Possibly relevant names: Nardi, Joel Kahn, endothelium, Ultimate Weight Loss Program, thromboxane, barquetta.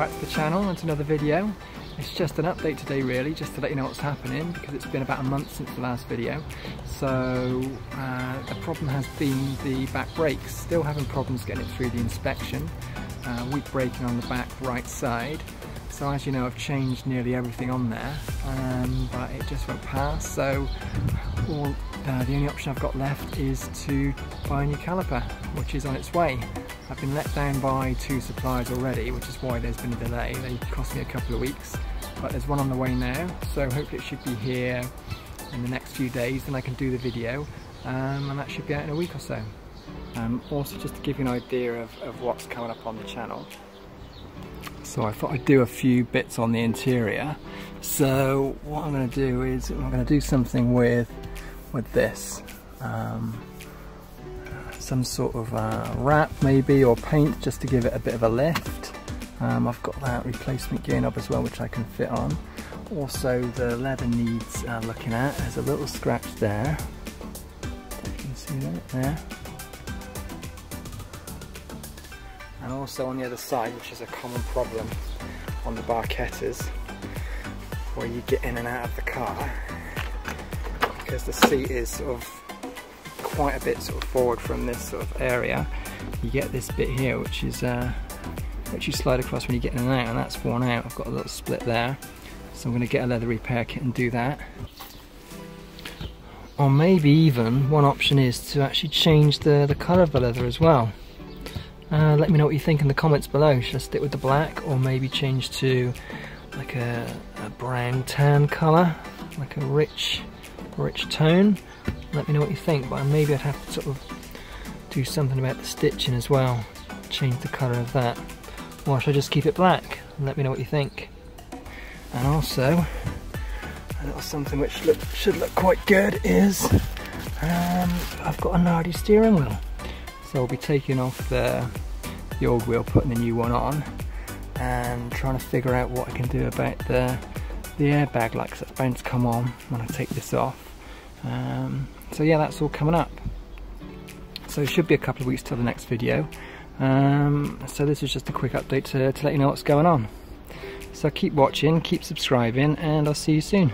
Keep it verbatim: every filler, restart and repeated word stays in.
back to the channel and to another video. It's just an update today really, just to let you know what's happening, because it's been about a month since the last video. So uh, the problem has been the back brakes. Still having problems getting it through the inspection. Uh, weak braking on the back right side. So as you know, I've changed nearly everything on there, um, but it just won't pass. So all, uh, the only option I've got left is to buy a new caliper, which is on its way. I've been let down by two suppliers already, which is why there's been a delay. They cost me a couple of weeks, but there's one on the way now. So hopefully it should be here in the next few days, then I can do the video, um, and that should be out in a week or so. Um, also, just to give you an idea of, of what's coming up on the channel. So I thought I'd do a few bits on the interior. So what I'm going to do is I'm going to do something with with this, um, some sort of uh, wrap maybe, or paint, just to give it a bit of a lift. Um, I've got that replacement gear knob as well, which I can fit on. Also, the leather needs uh, looking at. There's a little scratch there. You can see that there. And also on the other side, which is a common problem on the barquettas, where you get in and out of the car, because the seat is sort of quite a bit sort of forward from this sort of area, you get this bit here, which is uh, which you slide across when you get in and out, and that's worn out. I've got a little split there, so I'm going to get a leather repair kit and do that. Or maybe even one option is to actually change the the colour of the leather as well. Uh, let me know what you think in the comments below. Should I stick with the black, or maybe change to like a, a brown tan colour, like a rich, rich tone? Let me know what you think, but maybe I'd have to sort of do something about the stitching as well, change the colour of that. Or should I just keep it black? Let me know what you think. And also, a little something which look, should look quite good is, um, I've got a Nardi steering wheel. So I'll be taking off the, the old wheel, putting the new one on, and trying to figure out what I can do about the, the airbag light, because that's bound to come on when I take this off. Um, so yeah, that's all coming up. So it should be a couple of weeks till the next video. Um, so this is just a quick update to, to let you know what's going on. So keep watching, keep subscribing, and I'll see you soon.